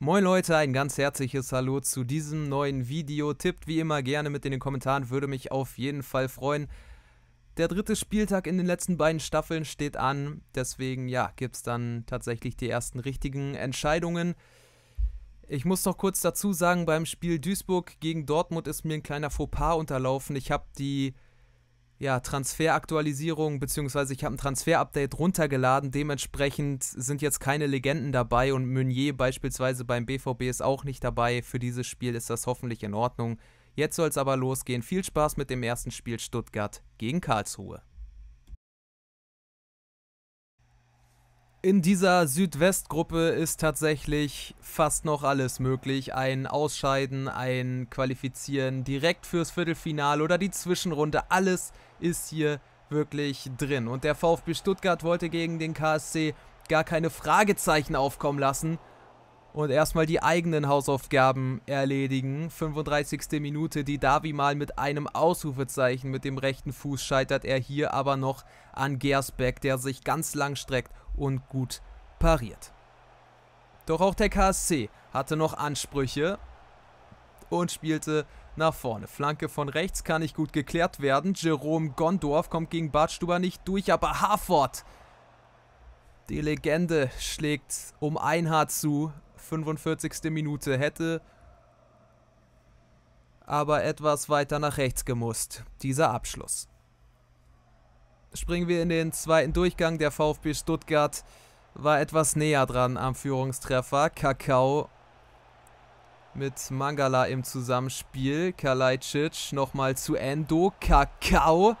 Moin Leute, ein ganz herzliches Hallo zu diesem neuen Video. Tippt wie immer gerne mit in den Kommentaren, würde mich auf jeden Fall freuen. Der dritte Spieltag in den letzten beiden Staffeln steht an, deswegen ja, gibt es dann tatsächlich die ersten richtigen Entscheidungen. Ich muss noch kurz dazu sagen, beim Spiel Duisburg gegen Dortmund ist mir ein kleiner Fauxpas unterlaufen. Ich habe die Transferaktualisierung, beziehungsweise ich habe ein Transfer-Update runtergeladen, dementsprechend sind jetzt keine Legenden dabei und Meunier beispielsweise beim BVB ist auch nicht dabei. Für dieses Spiel ist das hoffentlich in Ordnung. Jetzt soll es aber losgehen. Viel Spaß mit dem ersten Spiel Stuttgart gegen Karlsruhe. In dieser Südwestgruppe ist tatsächlich fast noch alles möglich. Ein Ausscheiden, ein Qualifizieren direkt fürs Viertelfinale oder die Zwischenrunde. Alles ist hier wirklich drin. Und der VfB Stuttgart wollte gegen den KSC gar keine Fragezeichen aufkommen lassen und erstmal die eigenen Hausaufgaben erledigen. 35. Minute, die Davi mal mit einem Ausrufezeichen mit dem rechten Fuß scheitert, er hier aber noch an Gersbeck, der sich ganz lang streckt und gut pariert. Doch auch der KSC hatte noch Ansprüche und spielte nach vorne. Flanke von rechts kann nicht gut geklärt werden. Jerome Gondorf kommt gegen Bartstuber nicht durch, aber Harford, die Legende, schlägt um ein Haar zu. 45. Minute, hätte aber etwas weiter nach rechts gemusst, dieser Abschluss. Springen wir in den zweiten Durchgang. Der VfB Stuttgart war etwas näher dran am Führungstreffer. Kakao mit Mangala im Zusammenspiel. Kalajdzic nochmal zu Endo. Kakao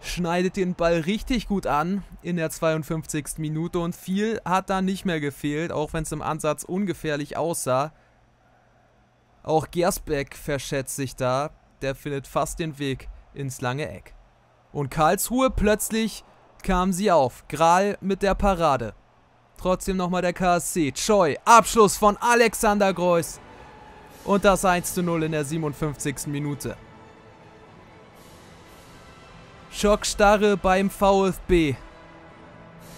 schneidet den Ball richtig gut an in der 52. Minute und viel hat da nicht mehr gefehlt, auch wenn es im Ansatz ungefährlich aussah. Auch Gersbeck verschätzt sich da, der findet fast den Weg ins lange Eck. Und Karlsruhe, plötzlich kamen sie auf. Grahl mit der Parade. Trotzdem nochmal der KSC. Choi, Abschluss von Alexander Greus. Und das 1:0 in der 57. Minute. Schockstarre beim VfB.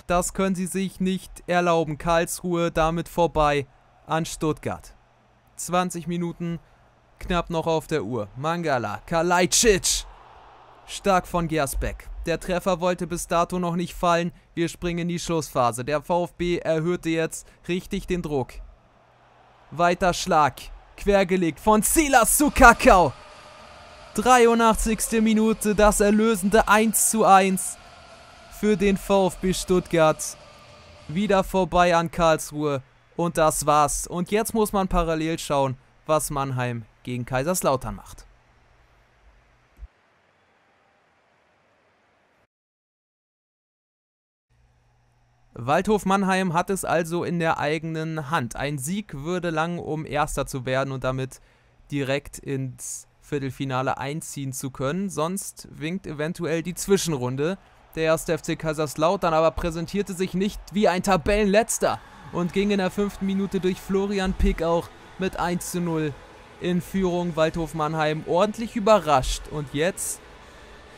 Das können sie sich nicht erlauben. Karlsruhe damit vorbei an Stuttgart. 20 Minuten knapp noch auf der Uhr. Mangala, Kalajdzic. Stark von Gersbeck. Der Treffer wollte bis dato noch nicht fallen. Wir springen in die Schlussphase. Der VfB erhöhte jetzt richtig den Druck. Weiter Schlag. Quergelegt von Silas zu Kakao. 83. Minute, das erlösende 1:1 für den VfB Stuttgart. Wieder vorbei an Karlsruhe und das war's. Und jetzt muss man parallel schauen, was Mannheim gegen Kaiserslautern macht. Waldhof Mannheim hat es also in der eigenen Hand. Ein Sieg würde lang, um Erster zu werden und damit direkt ins Viertelfinale einziehen zu können, sonst winkt eventuell die Zwischenrunde. Der erste FC Kaiserslautern aber präsentierte sich nicht wie ein Tabellenletzter und ging in der 5. Minute durch Florian Pick auch mit 1:0 in Führung. Waldhof Mannheim ordentlich überrascht und jetzt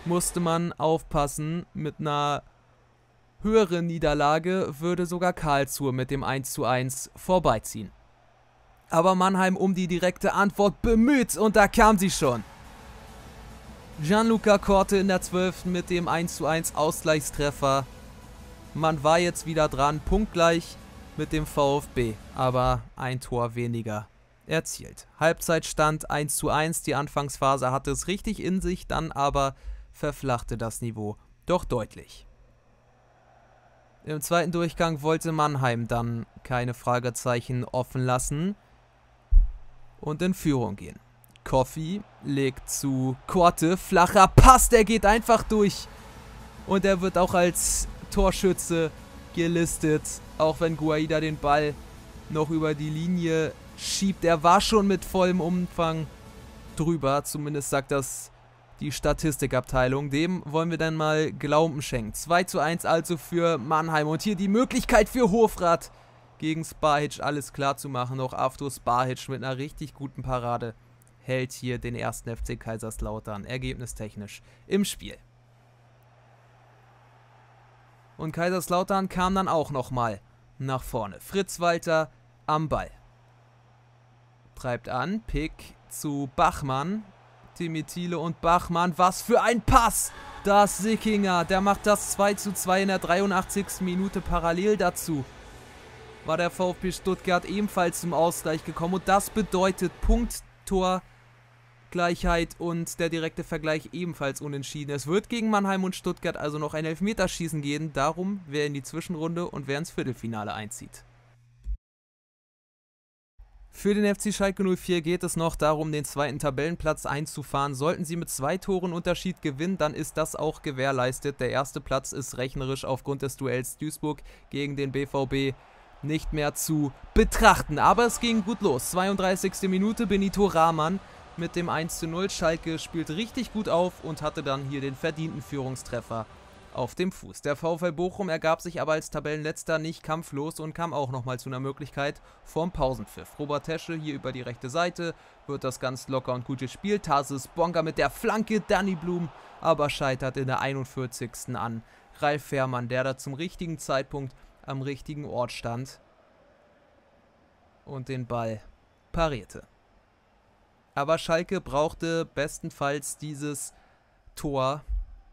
musste man aufpassen, mit einer höheren Niederlage würde sogar Karlsruhe mit dem 1:1 vorbeiziehen. Aber Mannheim um die direkte Antwort bemüht und da kam sie schon. Gianluca Korte in der 12. mit dem 1:1 Ausgleichstreffer. Man war jetzt wieder dran, punktgleich mit dem VfB, aber ein Tor weniger erzielt. Halbzeitstand 1:1, die Anfangsphase hatte es richtig in sich, dann aber verflachte das Niveau doch deutlich. Im zweiten Durchgang wollte Mannheim dann keine Fragezeichen offen lassen und in Führung gehen. Koffi legt zu Korte, flacher Pass, der geht einfach durch. Und er wird auch als Torschütze gelistet, auch wenn Guaida den Ball noch über die Linie schiebt. Er war schon mit vollem Umfang drüber, zumindest sagt das die Statistikabteilung. Dem wollen wir dann mal Glauben schenken. 2:1 also für Mannheim und hier die Möglichkeit für Hofrat, gegen Spahic alles klar zu machen. Auch Avdo Spahic mit einer richtig guten Parade hält hier den ersten FC Kaiserslautern ergebnistechnisch im Spiel. Und Kaiserslautern kam dann auch nochmal nach vorne. Fritz Walter am Ball. Treibt an, Pick zu Bachmann. Timmy Thiele und Bachmann, was für ein Pass! Das Sickinger, der macht das 2:2 in der 83. Minute. Parallel dazu war der VfB Stuttgart ebenfalls zum Ausgleich gekommen. Und das bedeutet Punkttorgleichheit und der direkte Vergleich ebenfalls unentschieden. Es wird gegen Mannheim und Stuttgart also noch ein Elfmeterschießen gehen. Darum, wer in die Zwischenrunde und wer ins Viertelfinale einzieht. Für den FC Schalke 04 geht es noch darum, den zweiten Tabellenplatz einzufahren. Sollten sie mit 2 Toren Unterschied gewinnen, dann ist das auch gewährleistet. Der erste Platz ist rechnerisch aufgrund des Duells Duisburg gegen den BVB nicht mehr zu betrachten. Aber es ging gut los. 32. Minute, Benito Rahmann mit dem 1:0. Schalke spielt richtig gut auf und hatte dann hier den verdienten Führungstreffer auf dem Fuß. Der VfL Bochum ergab sich aber als Tabellenletzter nicht kampflos und kam auch nochmal zu einer Möglichkeit vorm Pausenpfiff. Robert Tesche hier über die rechte Seite, wird das ganz locker und gut gespielt. Tarsis Bonga mit der Flanke, Danny Blum aber scheitert in der 41. an Ralf Fährmann, der da zum richtigen Zeitpunkt am richtigen Ort stand und den Ball parierte. Aber Schalke brauchte bestenfalls dieses Tor,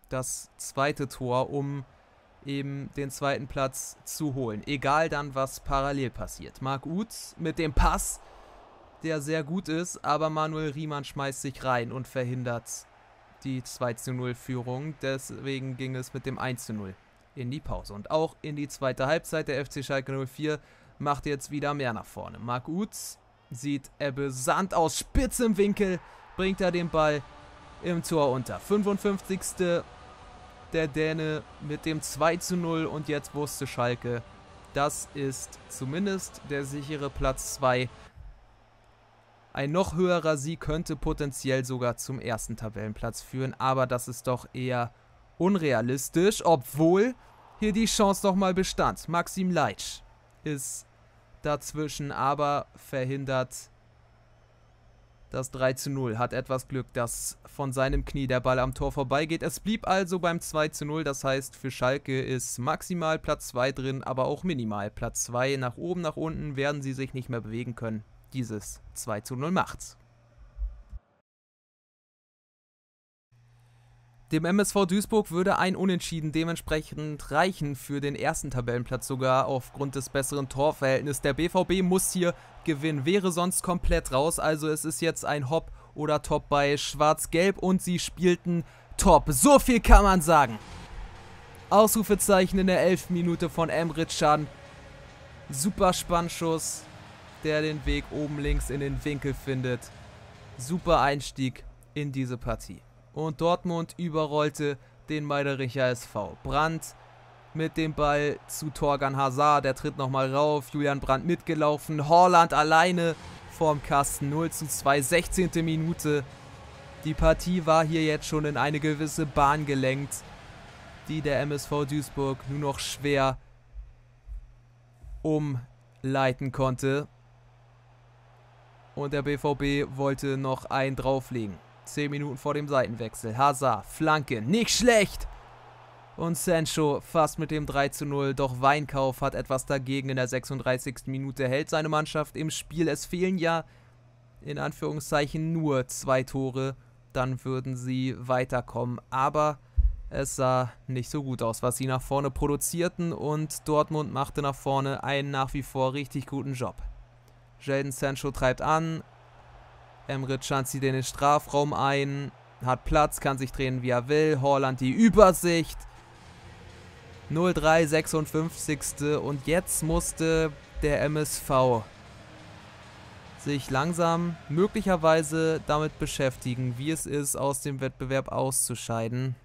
das zweite Tor, um eben den zweiten Platz zu holen. Egal dann, was parallel passiert. Marc Uth mit dem Pass, der sehr gut ist, aber Manuel Riemann schmeißt sich rein und verhindert die 2:0-Führung. Deswegen ging es mit dem 1:0 in die Pause. Und auch in die zweite Halbzeit. Der FC Schalke 04 macht jetzt wieder mehr nach vorne. Marc Uth sieht Ebbe Sand aus spitzem Winkel, bringt er den Ball im Tor unter. 55. der Däne mit dem 2:0 und jetzt wusste Schalke, das ist zumindest der sichere Platz 2. Ein noch höherer Sieg könnte potenziell sogar zum ersten Tabellenplatz führen, aber das ist doch eher unrealistisch, obwohl hier die Chance nochmal bestand. Maxim Leitsch ist dazwischen, aber verhindert das 3:0, hat etwas Glück, dass von seinem Knie der Ball am Tor vorbeigeht. Es blieb also beim 2:0, das heißt für Schalke ist maximal Platz 2 drin, aber auch minimal Platz 2. Nach oben, nach unten werden sie sich nicht mehr bewegen können. Dieses 2:0 macht's. Dem MSV Duisburg würde ein Unentschieden dementsprechend reichen, für den ersten Tabellenplatz sogar aufgrund des besseren Torverhältnisses. Der BVB muss hier gewinnen, wäre sonst komplett raus. Also es ist jetzt ein Hop oder Top bei Schwarz-Gelb und sie spielten top. So viel kann man sagen. Ausrufezeichen in der 11. Minute von Emre Can. Super Spannschuss, der den Weg oben links in den Winkel findet. Super Einstieg in diese Partie. Und Dortmund überrollte den Meidericher SV. Brandt mit dem Ball zu Torgan Hazard, der tritt nochmal rauf. Julian Brandt mitgelaufen. Haaland alleine vorm Kasten. 0:2, 16. Minute. Die Partie war hier jetzt schon in eine gewisse Bahn gelenkt, die der MSV Duisburg nur noch schwer umleiten konnte. Und der BVB wollte noch einen drauflegen. 10 Minuten vor dem Seitenwechsel. Hazard, Flanke, nicht schlecht. Und Sancho fast mit dem 3:0. Doch Weinkauf hat etwas dagegen. In der 36. Minute hält seine Mannschaft im Spiel. Es fehlen ja in Anführungszeichen nur 2 Tore. Dann würden sie weiterkommen. Aber es sah nicht so gut aus, was sie nach vorne produzierten. Und Dortmund machte nach vorne einen nach wie vor richtig guten Job. Jadon Sancho treibt an. Emre Can zieht in den Strafraum ein, hat Platz, kann sich drehen, wie er will. Haaland die Übersicht. 0:3, 56. Und jetzt musste der MSV sich langsam möglicherweise damit beschäftigen, wie es ist, aus dem Wettbewerb auszuscheiden.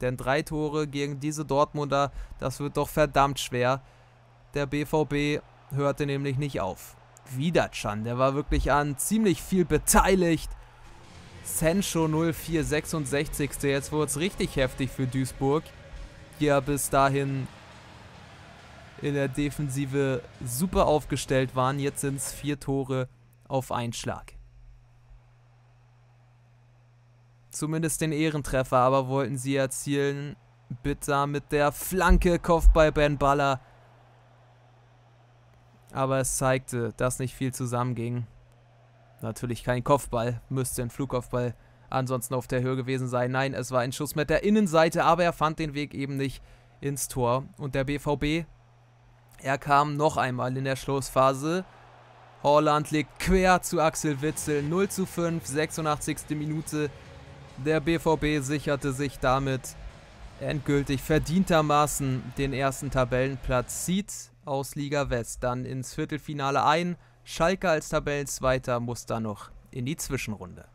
Denn 3 Tore gegen diese Dortmunder, das wird doch verdammt schwer. Der BVB hörte nämlich nicht auf. Wieder Can, der war wirklich an ziemlich viel beteiligt. Sancho 04, 66. Jetzt wurde es richtig heftig für Duisburg. Hier bis dahin in der Defensive super aufgestellt waren. Jetzt sind es 4 Tore auf einen Schlag. Zumindest den Ehrentreffer, aber wollten sie erzielen. Bitter mit der Flanke, Kopf bei Ben Baller. Aber es zeigte, dass nicht viel zusammenging. Natürlich kein Kopfball, müsste ein Flugkopfball ansonsten auf der Höhe gewesen sein. Nein, es war ein Schuss mit der Innenseite, aber er fand den Weg eben nicht ins Tor. Und der BVB, er kam noch einmal in der Schlussphase. Haaland legt quer zu Axel Witsel, 0:5, 86. Minute. Der BVB sicherte sich damit endgültig verdientermaßen den ersten Tabellenplatz, zieht aus Liga West dann ins Viertelfinale ein. Schalke als Tabellenzweiter muss dann noch in die Zwischenrunde.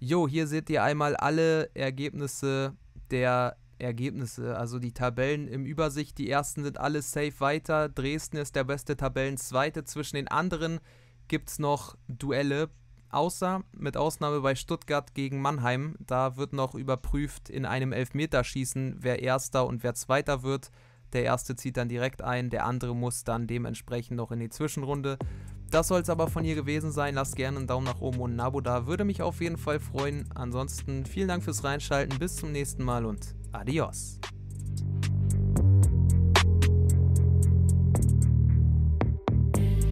Jo, hier seht ihr einmal alle Ergebnisse, also die Tabellen im Übersicht. Die ersten sind alle safe weiter. Dresden ist der beste Tabellenzweite. Zwischen den anderen gibt es noch Duelle, mit Ausnahme bei Stuttgart gegen Mannheim. Da wird noch überprüft in einem Elfmeterschießen, wer Erster und wer Zweiter wird. Der Erste zieht dann direkt ein, der andere muss dann dementsprechend noch in die Zwischenrunde. Das soll es aber von hier gewesen sein. Lasst gerne einen Daumen nach oben und ein Abo da. Würde mich auf jeden Fall freuen. Ansonsten vielen Dank fürs Reinschalten. Bis zum nächsten Mal und adios.